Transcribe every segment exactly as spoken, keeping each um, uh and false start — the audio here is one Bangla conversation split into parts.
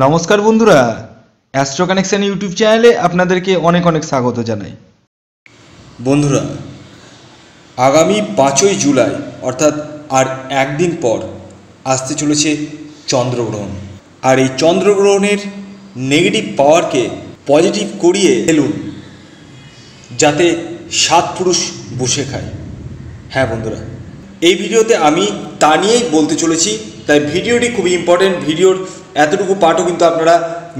नमस्कार बंधुरा एस्ट्रो कानेक्शन यूट्यूब चैनले आपनादेरके अनेक अनेक स्वागत जानाई। बंधुरा आगामी पाँचोई जुलाई अर्थात आर एक दिन पर आसते चलेछे चंद्रग्रहण और ये चंद्रग्रहणेर नेगेटिव पावर के पजिटिव करिए फेलुन जाते सात पुरुष बसे खाय। हाँ बंधुरा ये भिडियोते आमी ता नियेई बोलते चलेछि, ताई भिडियोटी खूब इम्पर्टेंट। भिडियोर एतटुकू पार्टও কিন্তু আপনারা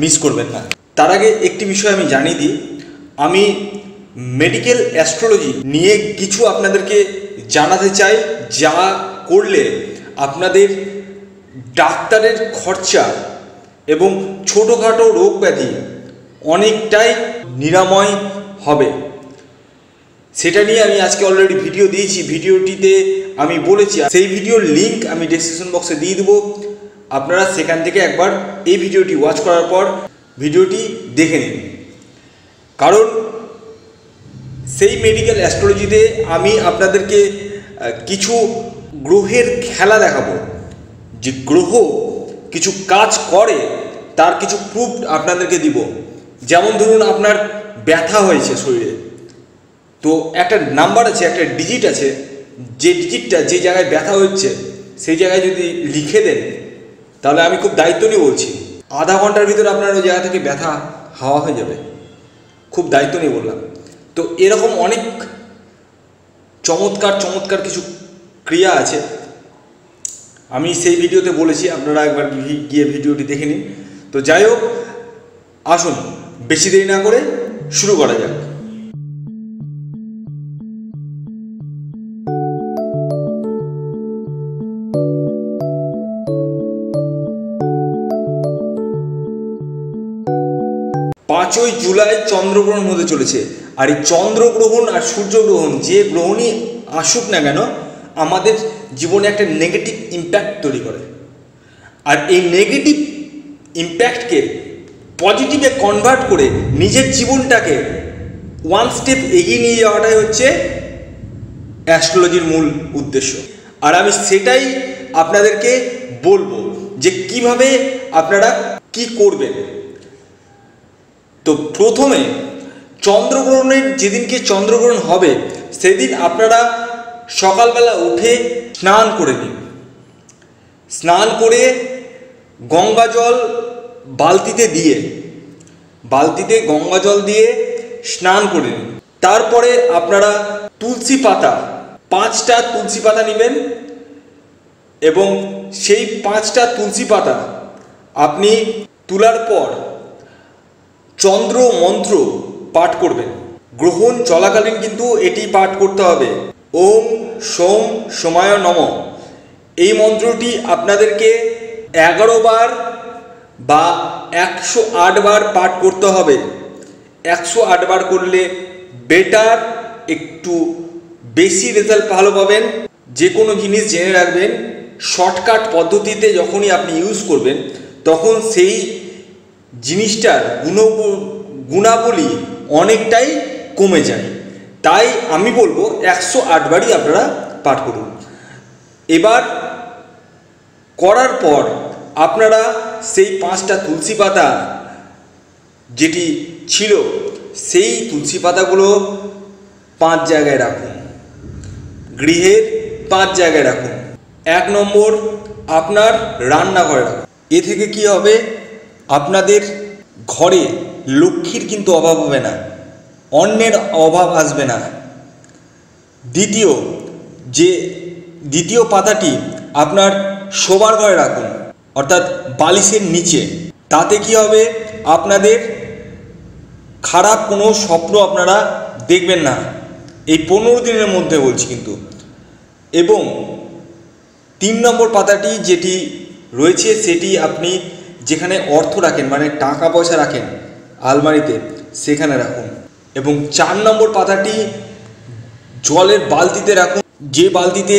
মিস করবেন না। তার আগে একটি বিষয় আমি জানিয়ে দিই, আমি মেডিকেল অ্যাস্ট্রোলজি নিয়ে কিছু আপনাদেরকে জানাতে চাই, যা করলে আপনাদের ডাক্তারের খরচা এবং ছোটখাটো রোগ ব্যাধি অনেকটাই নিরাময় হবে। সেটা নিয়ে আমি আজকে অলরেডি ভিডিও দিয়েছি, ভিডিওটিতে আমি বলেছি, সেই ভিডিওর লিংক আমি ডেসক্রিপশন বক্সে দিয়ে দেবো। আপনারা সেখান থেকে একবার এই ভিডিওটি ওয়াচ করার পর ভিডিওটি দেখে নিন, কারণ সেই মেডিকেল অ্যাস্ট্রোলজিতে আমি আপনাদেরকে কিছু গ্রহের খেলা দেখাবো, যে গ্রহ কিছু কাজ করে তার কিছু প্রুফ আপনাদেরকে দিব। যেমন ধরুন আপনার ব্যথা হয়েছে শরীরে, তো একটা নাম্বার আছে, একটা ডিজিট আছে, যে ডিজিটটা যে জায়গায় ব্যথা হচ্ছে সেই জায়গায় যদি লিখে দেন তাহলে আমি খুব দায়িত্ব নিয়ে বলছি, আধা ঘন্টার ভিতরে আপনার ওই জায়গা থেকে ব্যথা হাওয়া হয়ে যাবে। খুব দায়িত্ব নিয়ে বললাম। তো এরকম অনেক চমৎকার চমৎকার কিছু ক্রিয়া আছে, আমি সেই ভিডিওতে বলেছি, আপনারা একবার গিয়ে ভিডিওটি দেখে নিন। তো যাই হোক, আসুন বেশি দেরি না করে শুরু করা যাক। পাঁচই জুলাই চন্দ্রগ্রহণ হতে চলেছে। আর এই চন্দ্রগ্রহণ আর সূর্যগ্রহণ, যে গ্রহণই আসুক না কেন, আমাদের জীবনে একটা নেগেটিভ ইম্প্যাক্ট তৈরি করে। আর এই নেগেটিভ ইম্প্যাক্টকে পজিটিভে কনভার্ট করে নিজের জীবনটাকে ওয়ান স্টেপ এগিয়ে নিয়ে যাওয়াটাই হচ্ছে অ্যাস্ট্রোলজির মূল উদ্দেশ্য। আর আমি সেটাই আপনাদেরকে বলবো, যে কিভাবে আপনারা কি করবেন। তো প্রথমে চন্দ্রগ্রহণের যেদিনকে চন্দ্রগ্রহণ হবে সেদিন আপনারা সকালবেলা উঠে স্নান করে নিন। স্নান করে গঙ্গা জল বালতিতে দিয়ে বালতিতে গঙ্গা জল দিয়ে স্নান করে নিন। তারপরে আপনারা তুলসী পাতা, পাঁচটা তুলসী পাতা নেবেন, এবং সেই পাঁচটা তুলসী পাতা আপনি তোলার পর চন্দ্র মন্ত্র পাঠ করবেন। গ্রহণ চলাকালীন কিন্তু এটি পাঠ করতে হবে। ওম সোম সোমায় নমঃ, এই মন্ত্রটি আপনাদেরকে এগারো বার বা একশো আট বার পাঠ করতে হবে। একশো আট বার করলে বেটার, একটু বেশি রেজাল্ট ভালো পাবেন। যে কোনো জিনিস জেনে রাখবেন, শর্টকাট পদ্ধতিতে যখনই আপনি ইউজ করবেন তখন সেই জিনিসটার গুণ গুণাবলী অনেকটাই কমে যায়। তাই আমি বলবো একশো আটবারই আপনারা পাঠ করুন। এবার করার পর আপনারা সেই পাঁচটা তুলসী পাতা যেটি ছিল সেই তুলসী পাতাগুলো পাঁচ জায়গায় রাখুন, গৃহের পাঁচ জায়গায় রাখুন। এক নম্বর আপনার রান্নাঘরে রাখুন। এ থেকে কি হবে, আপনাদের ঘরে লক্ষ্মীর কিন্তু অভাব হবে না, অন্যের অভাব আসবে না। দ্বিতীয় যে দ্বিতীয় পাতাটি আপনার শোবার ঘরে রাখুন, অর্থাৎ বালিশের নিচে। তাতে কি হবে, আপনাদের খারাপ কোনো স্বপ্ন আপনারা দেখবেন না, এই পনেরো দিনের মধ্যে বলছি কিন্তু। এবং তিন নম্বর পাতাটি যেটি রয়েছে সেটি আপনি যেখানে অর্থ রাখেন, মানে টাকা পয়সা রাখেন আলমারিতে, সেখানে রাখুন। এবং চার নম্বর পাতাটি জলের বালতিতে রাখুন। যে বালতিতে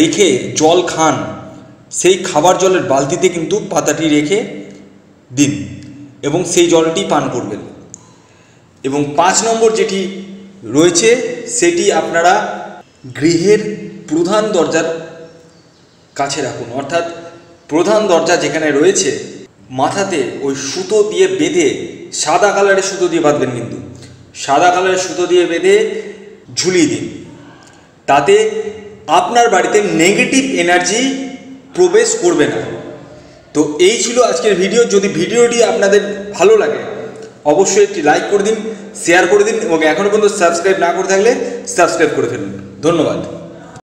রেখে জল খান সেই খাবার জলের বালতিতে কিন্তু পাতাটি রেখে দিন এবং সেই জলটি পান করবেন। এবং পাঁচ নম্বর যেটি রয়েছে সেটি আপনারা গৃহের প্রধান দরজার কাছে রাখুন, অর্থাৎ প্রধান দরজা যেখানে রয়েছে माथाते ओई सूतो दिए बेधे सादा कलर सूतो दिए बांधबेन किन्तु सादा कलर सूतो दिए बेधे झुलिए दिन ताते आपनार बाड़ीते नेगेटिव एनार्जी प्रवेश करबे ना। तो एई छिलो आजकेर भिडियो। यदि भिडियोटी आपनादेर भालो लागे अवश्यई एकटी लाइक करे दिन, शेयर करे दिन और एखोनो पर्यन्त सबस्क्राइब ना करे थाकले सबस्क्राइब करे फेलुन। धन्यवाद।